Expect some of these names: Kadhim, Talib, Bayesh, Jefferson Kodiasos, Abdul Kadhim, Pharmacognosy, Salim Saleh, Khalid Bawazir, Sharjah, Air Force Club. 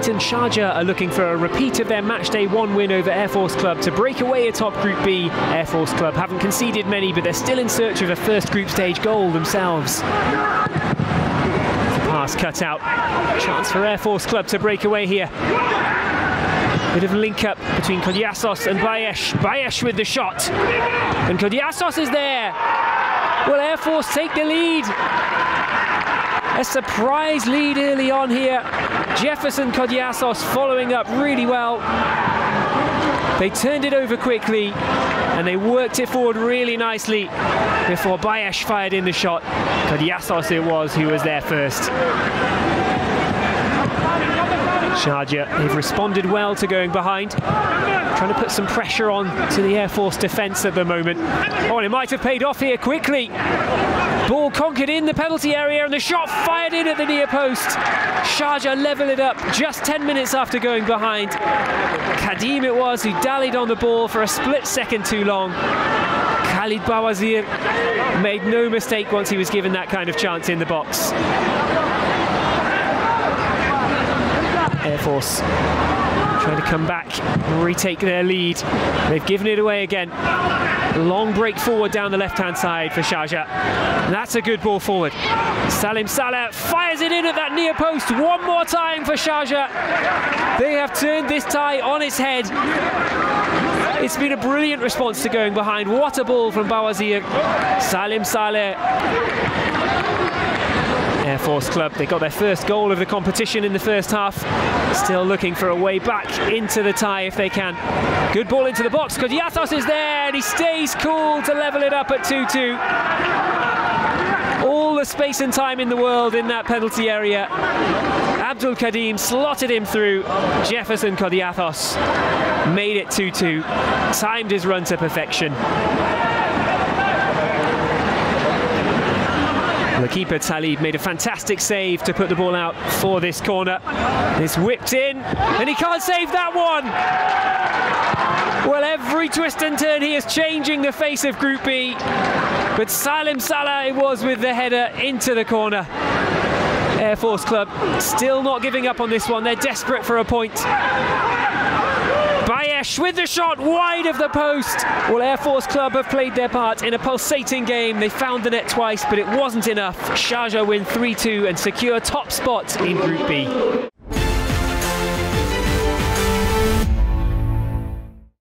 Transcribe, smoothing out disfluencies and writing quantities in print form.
unbeaten Sharjah are looking for a repeat of their matchday one win over Air Force Club to break away atop Group B. Air Force Club haven't conceded many, but they're still in search of a first group stage goal themselves. Pass cut out. Chance for Air Force Club to break away here. Bit of link up between Kodiasos and Bayesh. Bayesh with the shot. And Kodiasos is there. Will Air Force take the lead? A surprise lead early on here. Jefferson Kodiasos following up really well. They turned it over quickly and they worked it forward really nicely before Bayesh fired in the shot. Kodiasos it was who was there first. Sharjah, they've responded well to going behind, trying to put some pressure on to the Air Force defence at the moment. Oh, and it might have paid off here quickly. Ball conquered in the penalty area and the shot fired in at the near post. Sharjah level it up just 10 minutes after going behind. Kadhim it was who dallied on the ball for a split second too long. Khalid Bawazir made no mistake once he was given that kind of chance in the box. Air Force trying to come back and retake their lead. They've given it away again. Long break forward down the left-hand side for Sharjah. That's a good ball forward. Salim Saleh fires it in at that near post one more time for Sharjah. They have turned this tie on its head. It's been a brilliant response to going behind. What a ball from Bawazir. Salim Saleh. Air Force Club, they got their first goal of the competition in the first half. Still looking for a way back into the tie if they can. Good ball into the box. Kodiasos is there and he stays cool to level it up at 2-2. All the space and time in the world in that penalty area. Abdul Kadhim slotted him through. Jefferson Kodiasos made it 2-2. Timed his run to perfection. The keeper Talib made a fantastic save to put the ball out for this corner. It's whipped in and he can't save that one. Well, every twist and turn he is changing the face of Group B, but Salim Saleh was with the header into the corner. Air Force Club still not giving up on this one. They're desperate for a point. Bayesh with the shot wide of the post. Well, Air Force Club have played their part in a pulsating game. They found the net twice, but it wasn't enough. Sharjah win 3-2 and secure top spot in Group B.